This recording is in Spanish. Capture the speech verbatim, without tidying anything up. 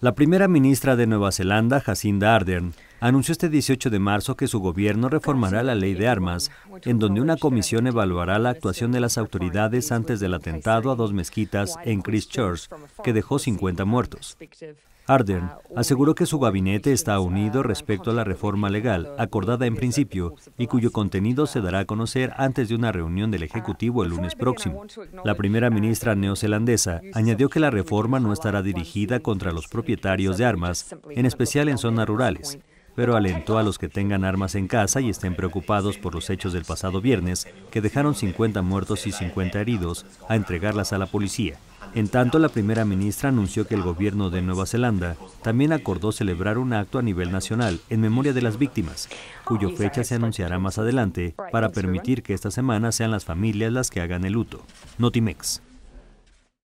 La primera ministra de Nueva Zelanda, Jacinda Ardern, anunció este dieciocho de marzo que su gobierno reformará la ley de armas, en donde una comisión evaluará la actuación de las autoridades antes del atentado a dos mezquitas en Christchurch, que dejó cincuenta muertos. Ardern aseguró que su gabinete está unido respecto a la reforma legal, acordada en principio, y cuyo contenido se dará a conocer antes de una reunión del Ejecutivo el lunes próximo. La primera ministra neozelandesa añadió que la reforma no estará dirigida contra los propietarios de armas, en especial en zonas rurales, pero alentó a los que tengan armas en casa y estén preocupados por los hechos del pasado viernes, que dejaron cincuenta muertos y cincuenta heridos, a entregarlas a la policía. En tanto, la primera ministra anunció que el gobierno de Nueva Zelanda también acordó celebrar un acto a nivel nacional en memoria de las víctimas, cuya fecha se anunciará más adelante para permitir que esta semana sean las familias las que hagan el luto. Notimex.